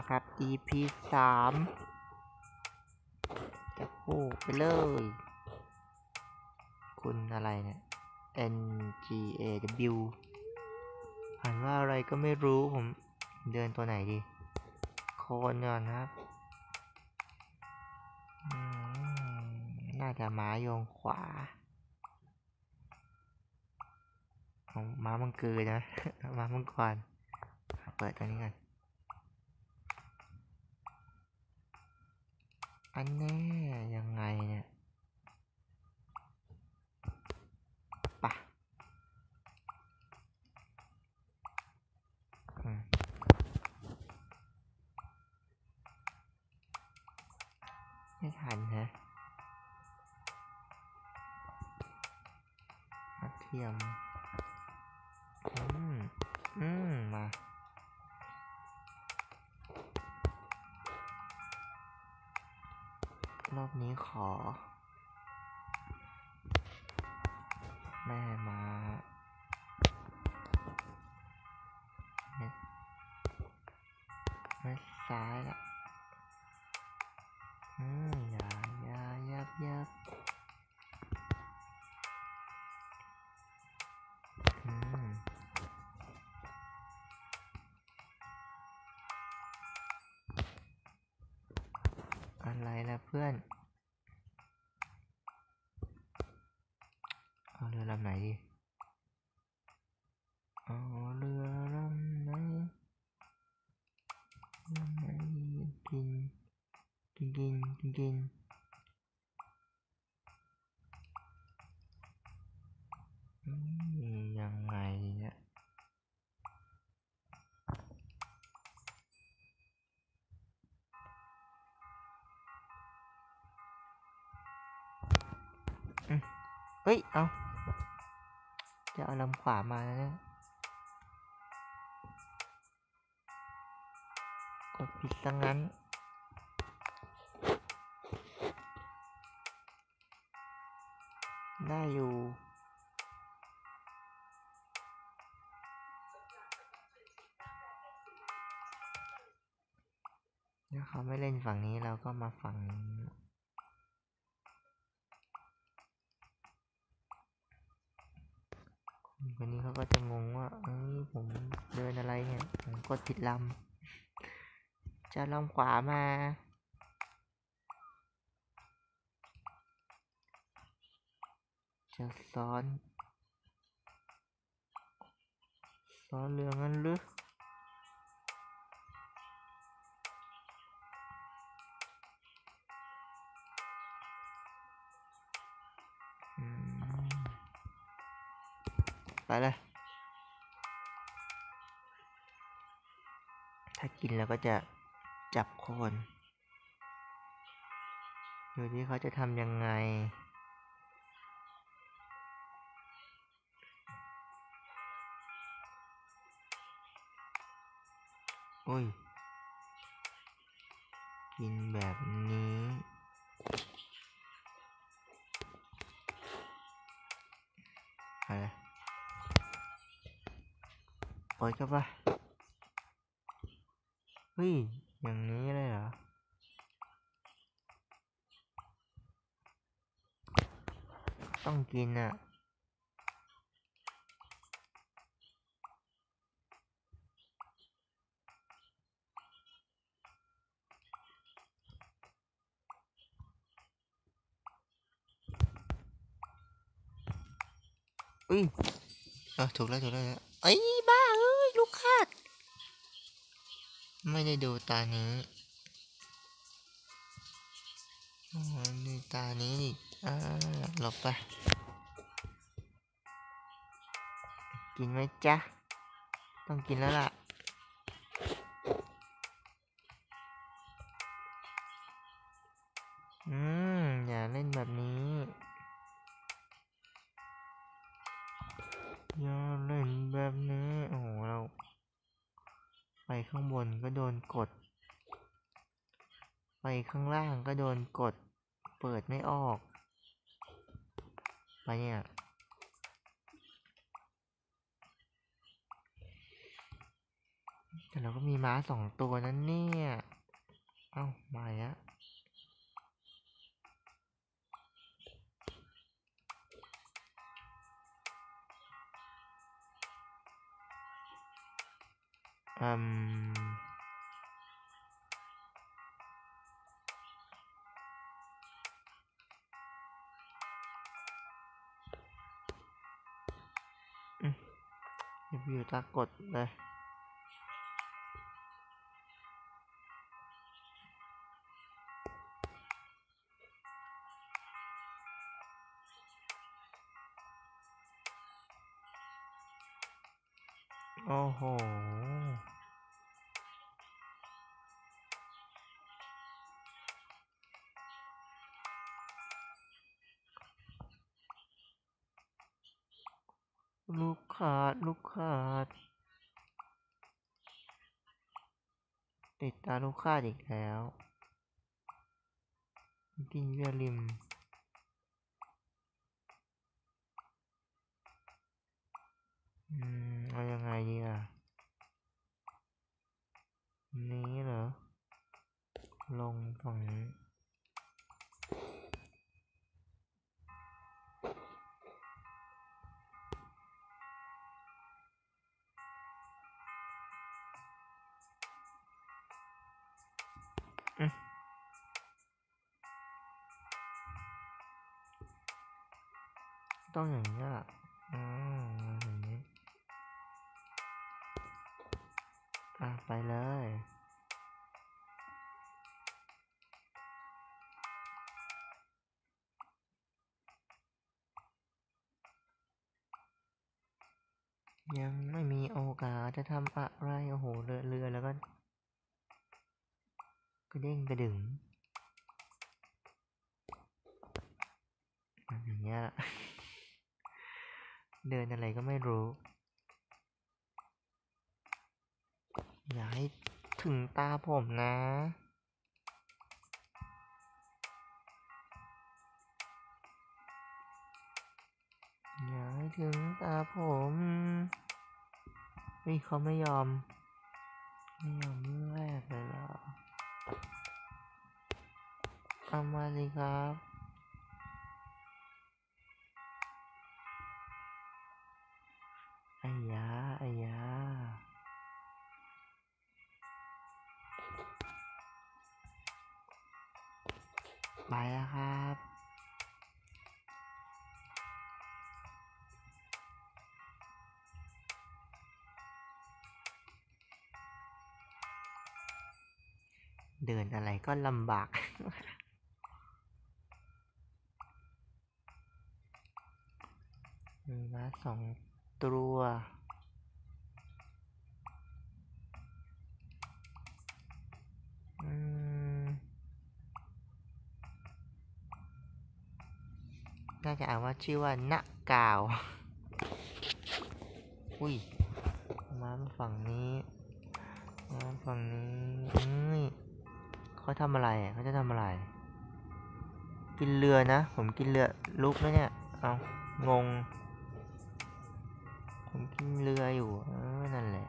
นะครับ EP 3จะคู่ไปเลยคุณอะไรเนี่ย NGAW อ่านว่าอะไรก็ไม่รู้ผมเดินตัวไหนดีโคนก่อนนะครับน่าจะม้าโยงขวาของม้ามังกรนะม้ามังกรเปิดตัวนี้กันอันนี้ยังไงเนี่ยปะไม่ทันฮะมาเทียมมาลอบนี้ขอแม่มาไม่ซ้ายละยับอะไรล่ะเพื่อนเอาเรือลำไหนดิเอาเรือลำไหนลำไหนกินยังไงเนี่ยเฮ้ยเอาจะเอาลำขวามาแล้วเนี่ยกดผิดซะงั้นได้อยู่ถ้าเขาไม่เล่นฝั่งนี้เราก็มาฝั่งนี้คนนี้เขาก็จะงงว่าผมเดินอะไรเนี่ยผมกดผิดลำจะลำขวามาจะซ้อนเรืองั้นหรือไปเลยถ้ากินแล้วก็จะจับโคนดูที่เขาจะทำยังไงโอ้ยกินแบบนี้อะไรโอ้ยก็ป่ะเฮ้ยอย่างนี้เลยเหรอต้องกินอ่ะอุ้ยอ่ะถูกแล้วเอ้ยบ้าลูกคาดไม่ได้ดูตานี้นี่ตานี้อีกหลบไปกินไหมจ๊ะต้องกินแล้วล่ะอย่าเล่นแบบนี้อย่าเล่นแบบนี้โอ้โหเราไปข้างบนก็โดนกดไปข้างล่างก็โดนกดเปิดไม่ออกไปเนี่ย แต่เราก็มีม้าสองตัวนั้นเนี่ยเอ้ามาแล้วอยู่ตากดเลยโอ้โหลูกขาดลูกขาดติดตาลูกขาดอีกแล้วกินเบียร์ริมเอายังไงดีอ่ะนี้เหรอลงฝั่งนี้ต้องอย่างนี้อ่ะอย่างนี้ไปเลยยังไม่มีโอกาสจะทำอะไรโอ้โหเรือแล้วก็กระเด้งกระดึงอย่างเงี้ยเดินอะไรก็ไม่รู้อย่าให้ถึงตาผมนะอย่าให้ถึงตาผมนี่เขาไม่ยอมเรื่องแรกเลยเหรอเอามาสิครับไอ้ยาไปแล้วครับเดินอะไรก็ลำบาก มาสองตัวน่าจะอ่านว่าชื่อว่านะกาวอุ้ยมาฝั่งนี้เขาทำอะไรเขาจะทำอะไรกินเรือนะผมกินเรือลุกแล้วเนี่ยเอางงผมกินเรืออยู่นั่นแหละ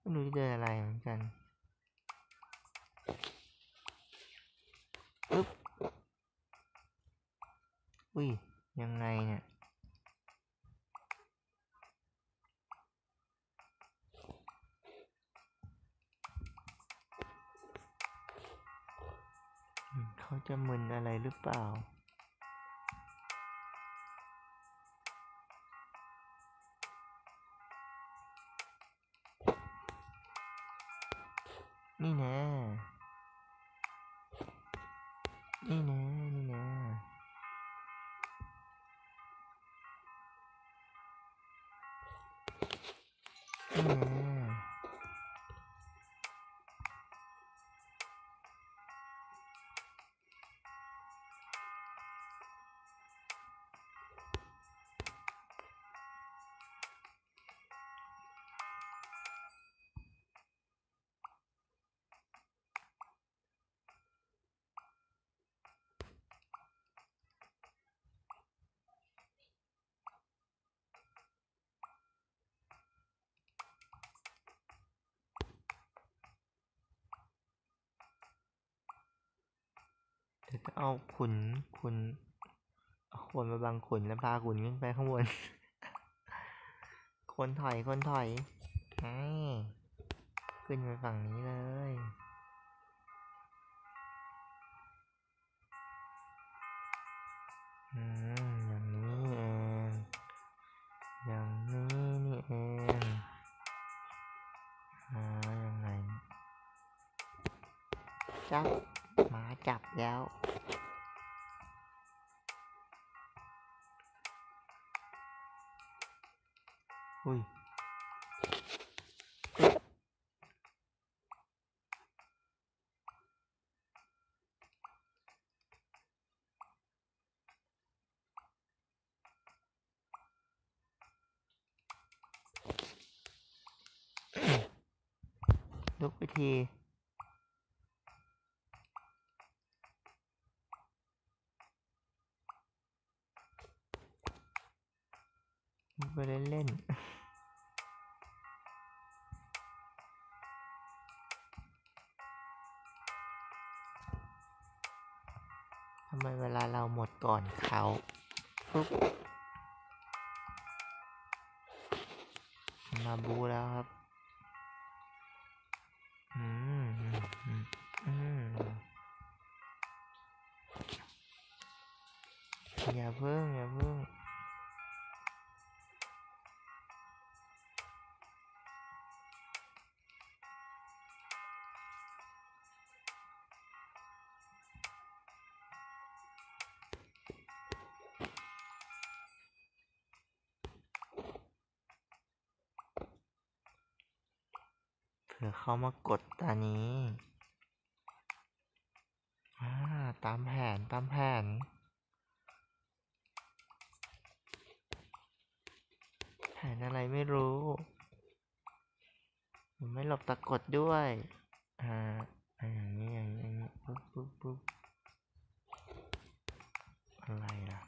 ไม่รู้จะเดินอะไรเหมือนกันปึ๊บอุ้ยยังไงเนี่ยเขาจะมึนอะไรหรือเปล่านี่แน่ ก็เอาขุนมาบังขุนแล้วพาขุนขึ้นไปข้างบนคนถอยขึ้นไปฝั่งนี้เลยอย่างนี้นี่เองยังไงจับหมาจับแล้วอุ้ยลุกไปทีไปเล่นทำไมเวลาเราหมดก่อนเขามาบูแล้วครับอย่าเพิ่งเผื่อเขามากดตานี้ตามแผนแผนอะไรไม่รู้ผมไม่หลบตะกดด้วยอย่างนี้ปุ๊บอะไรล่ะ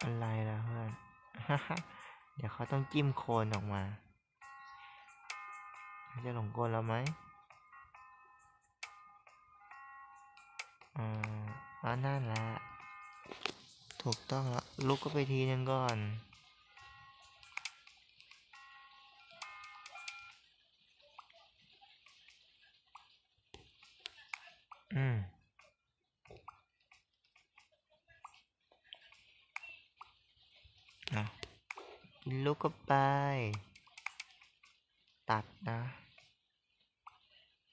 เพื่อน เดี๋ยวเขาต้องจิ้มโคนออกมาเขาจะหลงโคนเราไหมนั่นแหละถูกต้องแล้วลุกก็ไปทีนึงก่อนลุกก็ไปตัดนะ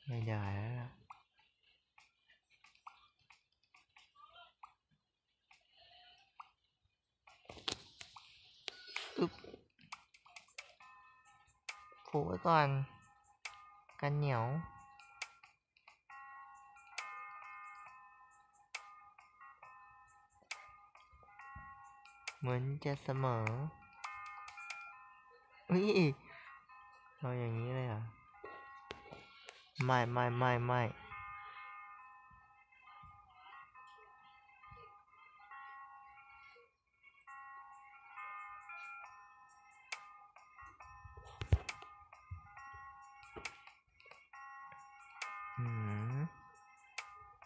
ไม่ได้แล้วขู่ไว้ก่อนกันเหนียวเหมือนจะเสมอเอาอย่างนี้เลยอ่ะไม่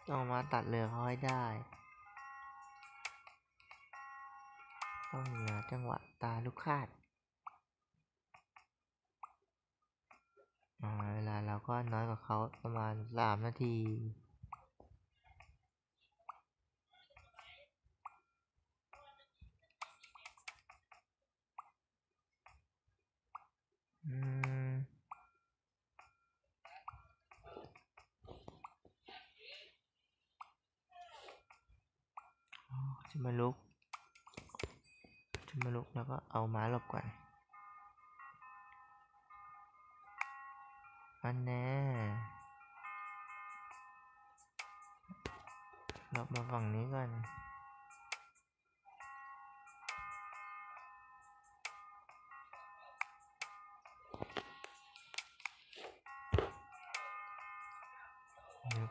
ต้องมาตัดเรือเขาให้ได้ต้องหาจังหวะตาลูกคาดเวลาเราก็น้อยกว่าเขาประมาณ3 นาทีจะมาลุกแล้วก็เอาม้าหลบก่อนอันแน่หลบมาฝั่งนี้ก่อนเดี๋ยวก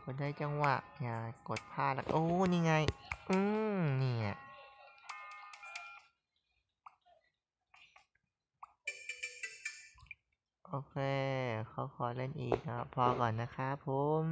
็ได้จังหวะอย่ากดพลาดแล้วโอ้นี่ไงเนี่ย โอเคเขาขอเล่นอีกครับพอก่อนนะครับผม